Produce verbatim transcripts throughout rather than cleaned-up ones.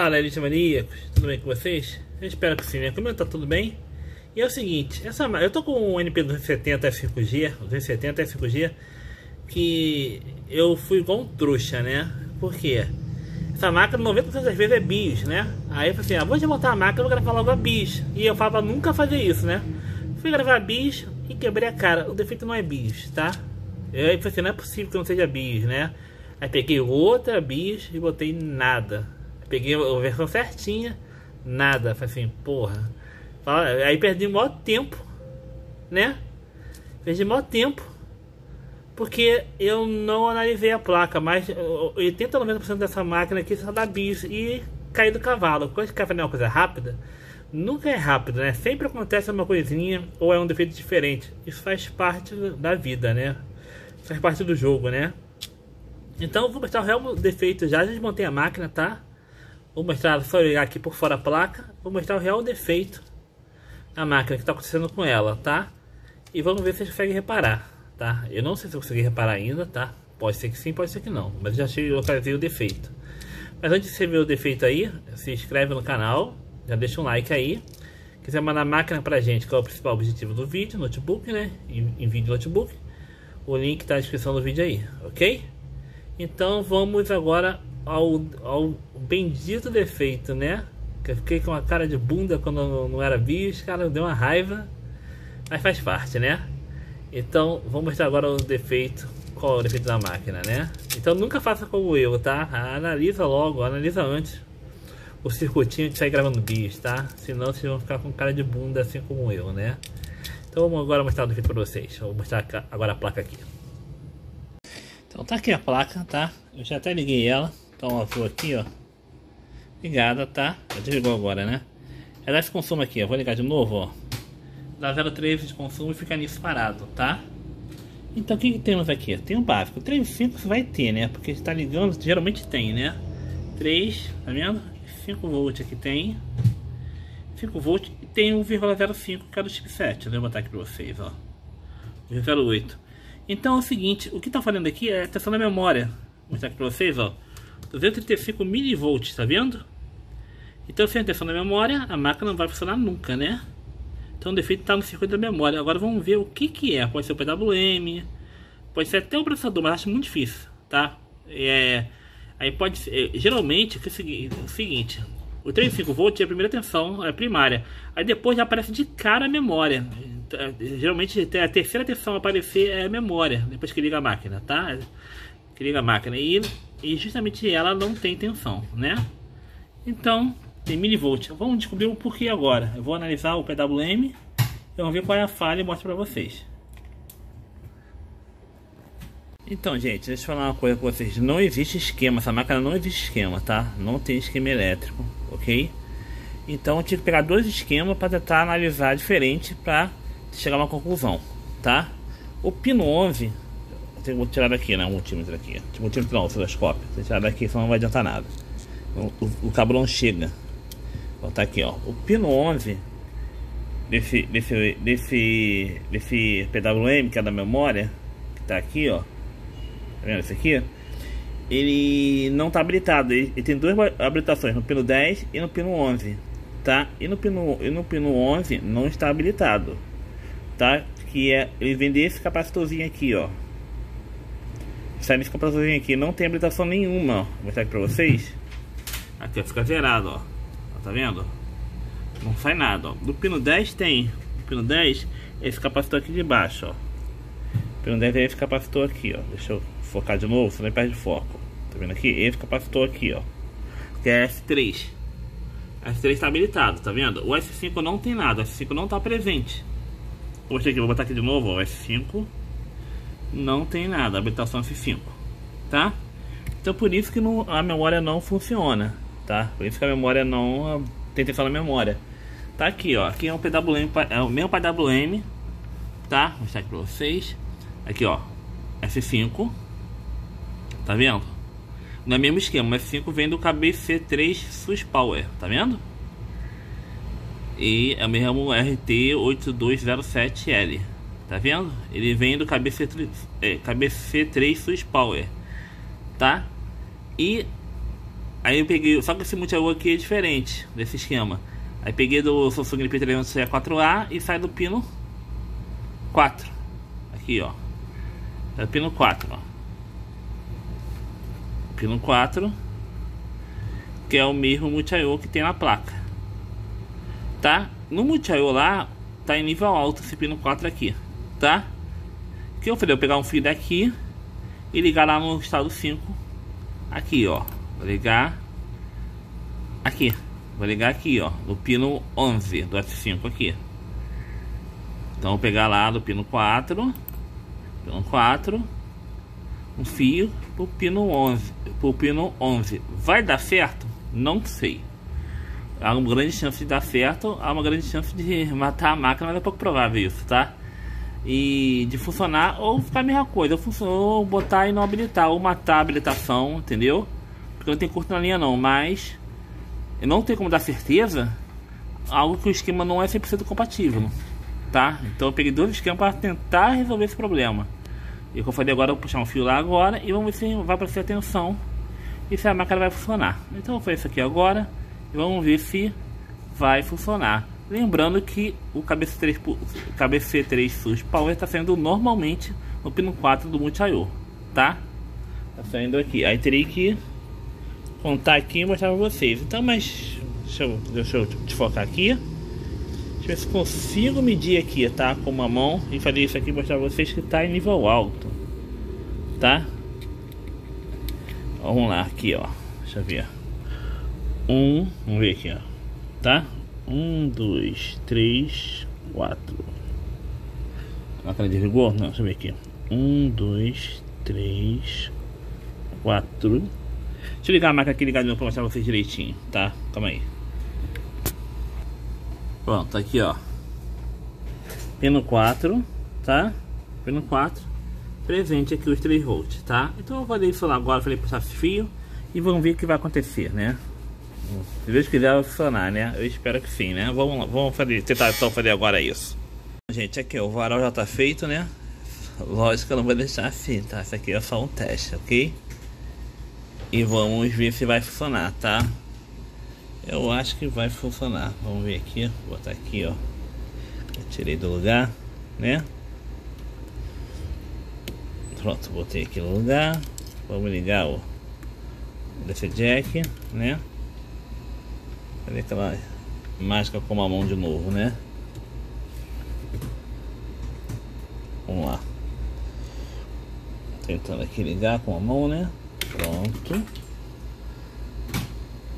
Fala, Elite Maníacos, tudo bem com vocês? Eu espero que sim, né? Como tá tudo bem? E é o seguinte, essa, eu tô com um N P duzentos e setenta E cinco G, duzentos e setenta E cinco G, que eu fui igual um trouxa, né? Por quê? Essa máquina noventa por cento das vezes é BIOS, né? Aí eu falei assim, ah, vou desmontar a máquina, eu vou gravar logo a BIOS. E eu falava nunca fazer isso, né? Fui gravar a BIOS e quebrei a cara, o defeito não é BIOS, tá? Aí eu falei assim, não é possível que não seja BIOS, né? Aí peguei outra BIOS e botei nada. Peguei a versão certinha, nada, falei assim, porra. Aí perdi o maior tempo, né? Perdi o maior tempo, porque eu não analisei a placa, mas oitenta a noventa por cento dessa máquina aqui só dá BIOS e caiu do cavalo. Quando cai é uma coisa rápida, nunca é rápido, né? Sempre acontece uma coisinha ou é um defeito diferente. Isso faz parte da vida, né? Faz parte do jogo, né? Então eu vou mostrar o real defeito já, já desmontei a máquina, tá? Vou mostrar, só ligar aqui por fora a placa, vou mostrar o real defeito na máquina que está acontecendo com ela, tá? E vamos ver se vocês conseguem reparar, tá? Eu não sei se eu consegui reparar ainda, tá? Pode ser que sim, pode ser que não, mas eu já achei, localizei o defeito. Mas antes de você ver o defeito aí, se inscreve no canal, já deixa um like aí. Quiser mandar a máquina pra gente, que é o principal objetivo do vídeo, notebook, né? Em, em vídeo notebook, o link tá na descrição do vídeo aí, ok? Então vamos agora Ao, ao bendito defeito, né? Que eu fiquei com uma cara de bunda quando eu não era BIOS, cara, deu uma raiva, mas faz parte, né? Então vamos mostrar agora o defeito, qual é o defeito da máquina, né? Então nunca faça como eu, tá? Analisa logo, analisa antes o circuitinho de sair gravando BIOS, tá? Senão vocês vão ficar com cara de bunda assim como eu, né? Então vamos agora mostrar o defeito pra vocês. Vou mostrar agora a placa aqui. Então tá aqui a placa, tá? Eu já até liguei ela. Então ó, vou aqui, ó, ligada, tá? Já desligou agora, né? Ela dá esse consumo aqui, ó, vou ligar de novo, ó. Dá zero vírgula três de consumo e fica nisso parado, tá? Então o que que temos aqui? Tem um básico, três vírgula cinco vai ter, né? Porque está ligando, geralmente tem, né? três, tá vendo? cinco volts aqui tem, cinco volts e tem um vírgula zero cinco que é do chipset, eu vou botar aqui pra vocês, ó, um vírgula zero oito. Então é o seguinte, o que tá falando aqui é a atenção da memória, vou mostrar aqui pra vocês, ó. duzentos e trinta e cinco milivolts, tá vendo? Então sem atenção na memória, a máquina não vai funcionar nunca, né? Então o defeito está no circuito da memória. Agora vamos ver o que que é. Pode ser o P W M, pode ser até o processador, mas acho muito difícil, tá? É, aí pode ser, geralmente é o seguinte, o trinta e cinco volts é a primeira tensão, é primária. Aí depois já aparece de cara a memória. Geralmente a terceira tensão a aparecer é a memória, depois que liga a máquina, tá? Que liga a máquina e E justamente ela não tem tensão, né? Então, tem milivolts. Vamos descobrir o porquê agora. Eu vou analisar o P W M, eu vou ver qual é a falha e mostro pra vocês. Então, gente, deixa eu falar uma coisa com vocês. Não existe esquema, essa máquina não existe esquema, tá? Não tem esquema elétrico, ok? Então, eu tive que pegar dois esquemas para tentar analisar diferente para chegar a uma conclusão, tá? O pino onze... Vou tirar daqui, né? Um multímetro aqui. Um multímetro não, o osciloscópio. Vou tirar daqui, senão não vai adiantar nada. O, o, o cabo não chega. Vou botar aqui, ó. O pino onze desse, desse, desse, desse P W M, que é da memória, que tá aqui, ó. Tá vendo esse aqui? Ele não tá habilitado. Ele, ele tem duas habilitações, no pino dez e no pino onze, tá? E no pino, e no pino onze não está habilitado, tá? Que é, ele vem desse capacitorzinho aqui, ó. Sai nesse computadorzinho aqui, não tem habilitação nenhuma, ó. Vou mostrar aqui pra vocês. Aqui, ó, fica zerado, ó. Ó, tá vendo? Não sai nada, ó. Do pino dez tem. O pino dez é esse capacitor aqui de baixo, ó. O pino dez é esse capacitor aqui, ó. Deixa eu focar de novo, senão ele perde foco. Tá vendo aqui? Esse capacitor aqui, ó, que é S três. S três tá habilitado, tá vendo? O S cinco não tem nada, o S cinco não tá presente. Vou mostrar aqui, vou botar aqui de novo, ó, o S cinco. Não tem nada, habilitação F cinco, tá? Então por isso que não, a memória não funciona, tá? Por isso que a memória não tem tensão na memória. Tá aqui, ó, aqui é um P W M, é o meu P W M, tá? Vou mostrar aqui pra vocês. Aqui, ó, F cinco, tá vendo? Não é mesmo esquema, o F cinco vem do K B C três Suspower, tá vendo? E é o mesmo R T oito dois zero sete L. Tá vendo? Ele vem do K B C três, é, K B C três Suspower, tá? E Aí eu peguei, só que esse multi I O aqui é diferente desse esquema. Aí peguei do Samsung N P trezentos e sessenta e quatro A e sai do pino quatro. Aqui, ó. É o pino quatro, ó. Pino quatro, que é o mesmo multi I O que tem na placa. Tá? No multi I O lá, tá em nível alto esse pino quatro aqui, tá? O que eu falei? Eu pegar um fio daqui e ligar lá no estado cinco. Aqui, ó. Vou ligar aqui. Vou ligar aqui, ó, no pino onze do F cinco aqui. Então vou pegar lá do pino quatro, pino quatro, um fio pro pino onze, pro pino onze. Vai dar certo? Não sei. Há uma grande chance de dar certo, há uma grande chance de matar a máquina, mas é pouco provável isso, tá? E de funcionar ou ficar a mesma coisa, ou botar e não habilitar, ou matar a habilitação, entendeu? Porque não tem curto na linha não, mas... eu não tenho como dar certeza algo que o esquema não é cem por cento compatível, tá? Então eu peguei dois esquemas para tentar resolver esse problema. E o que eu falei agora, eu vou puxar um fio lá agora e vamos ver se vai aparecer a tensão e se a máquina vai funcionar. Então eu vou fazer isso aqui agora e vamos ver se vai funcionar. Lembrando que o K B C três Suspower está saindo normalmente no pino quatro do multi I O, tá? Tá saindo aqui. Aí teria que contar aqui e mostrar pra vocês. Então, mas deixa eu, deixa eu desfocar aqui. Deixa eu ver se consigo medir aqui, tá? Com uma mão e fazer isso aqui e mostrar pra vocês que tá em nível alto, tá? Ó, vamos lá, aqui ó. Deixa eu ver. Um, vamos ver aqui ó. Tá? Um, dois, três, quatro. Máquina de rigor? Não, deixa eu ver aqui. Um, dois, três, quatro. Deixa eu ligar a máquina aqui ligada para mostrar pra vocês direitinho, tá? Calma aí. Pronto, aqui ó. Pino quatro, tá? Pino quatro. Presente aqui os três volts, tá? Então eu falei isso lá agora, falei puxar esse fio e vamos ver o que vai acontecer, né? Se Deus quiser vai funcionar, né? Eu espero que sim, né? Vamos lá, vamos fazer, tentar só fazer agora isso. Gente, aqui ó, o varal já tá feito, né? Lógico que eu não vou deixar assim, tá? Isso aqui é só um teste, ok? E vamos ver se vai funcionar, tá? Eu acho que vai funcionar. Vamos ver aqui, vou botar aqui, ó. Eu tirei do lugar, né? Pronto, botei aqui no lugar. Vamos ligar o D C Jack, né? Cadê aquela máscara com a mão de novo, né? Vamos lá. Tentando aqui ligar com a mão, né? Pronto.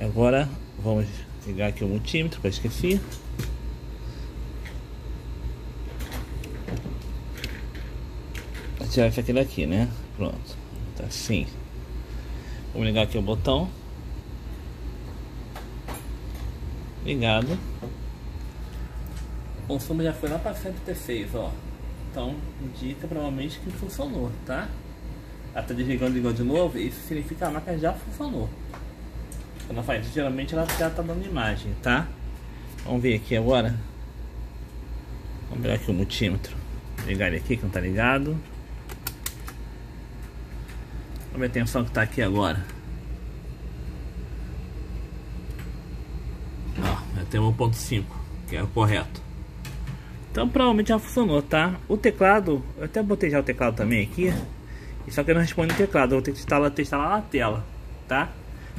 Agora vamos ligar aqui o multímetro que eu esqueci. Vou tirar esse aqui daqui, né? Pronto. Tá assim. Vamos ligar aqui o botão. Ligado. O consumo já foi lá para cento e seis, ó. Então indica provavelmente que funcionou, tá? Até desligando, ligando de novo, isso significa que a máquina já funcionou. Quando faz isso, geralmente ela já tá dando imagem, tá? Vamos ver aqui agora. Vamos pegar aqui o multímetro. Ligar ele aqui que não tá ligado. Vamos ver a tensão que tá aqui agora. Ó, já tem um ponto cinco, que é o correto. Então provavelmente já funcionou, tá? O teclado, eu até botei já o teclado também aqui. Só que não responde o teclado, eu vou ter que instalar, testar lá na tela, tá?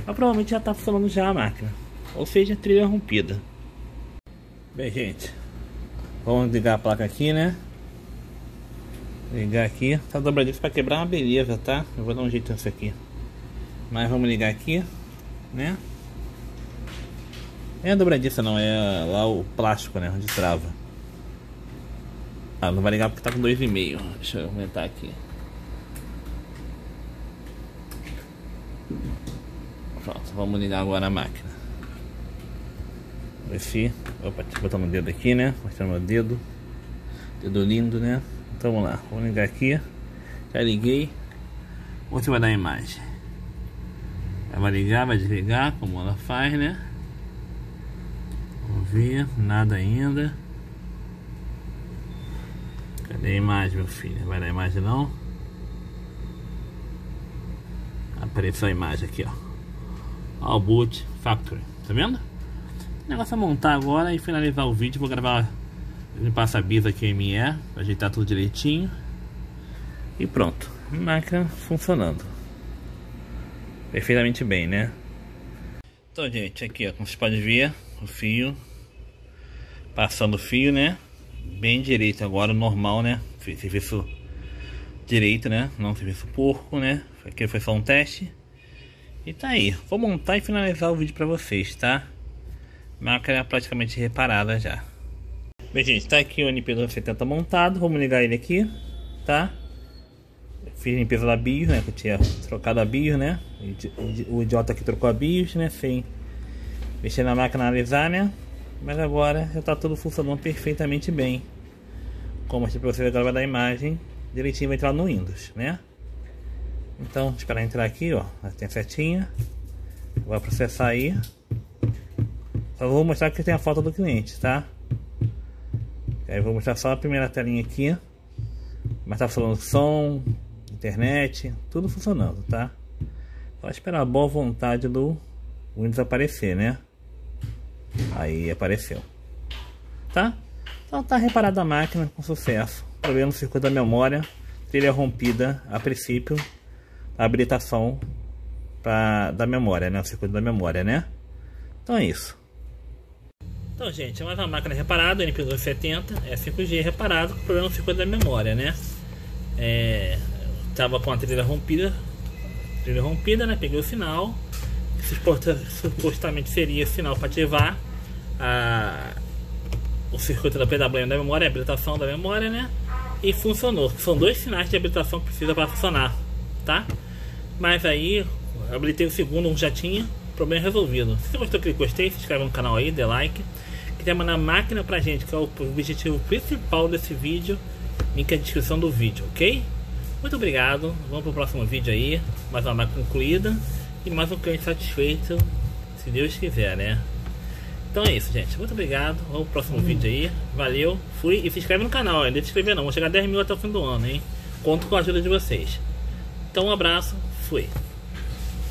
Mas provavelmente já está funcionando já a máquina. Ou seja, trilha rompida. Bem, gente, vamos ligar a placa aqui, né? Ligar aqui. Tá dobradiça para quebrar uma beleza, tá? Eu vou dar um jeito nisso aqui. Mas vamos ligar aqui, né? É a dobradiça não, é lá o plástico, né? Onde trava. Ah, não vai ligar porque tá com dois vírgula cinco. Deixa eu aumentar aqui. Pronto, vamos ligar agora a máquina. Esse, opa, deixa eu botar meu dedo aqui, né? Mostrando meu dedo. Dedo lindo, né? Então vamos lá, vamos ligar aqui. Já liguei. Vamos ver se vai dar a imagem. Ela vai ligar, vai desligar, como ela faz, né? Vamos ver, nada ainda. Cadê a imagem, meu filho? Vai dar a imagem não? Apareceu a imagem aqui, ó. ao boot factory, tá vendo? O negócio é montar agora e finalizar o vídeo. Vou gravar, limpar essa bisa aqui M E, ajeitar tudo direitinho e pronto. Máquina funcionando perfeitamente bem, né? Então, gente, aqui ó, como vocês podem ver, o fio passando o fio, né? Bem direito agora, normal, né? Serviço direito, né? Não serviço porco, né? Aqui foi só um teste. E tá aí, vou montar e finalizar o vídeo pra vocês, tá? Máquina praticamente reparada já. Bem, gente, tá aqui o N P duzentos e setenta montado. Vamos ligar ele aqui, tá? Fiz limpeza da BIOS, né? Que eu tinha trocado a BIOS, né? O idiota aqui trocou a BIOS, né? Sem mexer na máquina, analisar, né? Mas agora já tá tudo funcionando perfeitamente bem. Como eu mostrei pra vocês agora da imagem, direitinho vai entrar no Windows, né? Então, esperar entrar aqui, ó. Tem a setinha. Vai processar aí. Só vou mostrar que tem a foto do cliente, tá? Aí eu vou mostrar só a primeira telinha aqui. Mas tá falando som, internet, tudo funcionando, tá? Só esperar a boa vontade do Windows aparecer, né? Aí apareceu, tá? Então tá reparada a máquina com sucesso. Problema no circuito da memória, trilha rompida a princípio, a habilitação pra, da memória, né? O circuito da memória, né? Então é isso. Então, gente, é mais uma máquina reparada, N P duzentos e setenta, é cinco G reparado com problema no circuito da memória, né? É, tava com a trilha rompida, trilha rompida, né? Peguei o sinal. Supostamente seria sinal para ativar a, o circuito da P W M da memória, a habilitação da memória, né? E funcionou. São dois sinais de habilitação que precisa para funcionar, tá? Mas aí, habilitei o segundo, um já tinha, problema resolvido. Se você gostou, clique gostei, se inscreve no canal aí, dê like. Quiser mandar máquina pra gente, que é o objetivo principal desse vídeo, link na descrição do vídeo, ok? Muito obrigado, vamos pro próximo vídeo aí, mais uma máquina concluída. E mais um cliente satisfeito, se Deus quiser, né? Então é isso, gente. Muito obrigado. Vamos pro próximo hum. vídeo aí. Valeu, fui. E se inscreve no canal, hein? Não deixa de se inscrever não. Vou chegar a dez mil até o fim do ano, hein? Conto com a ajuda de vocês. Então um abraço, fui.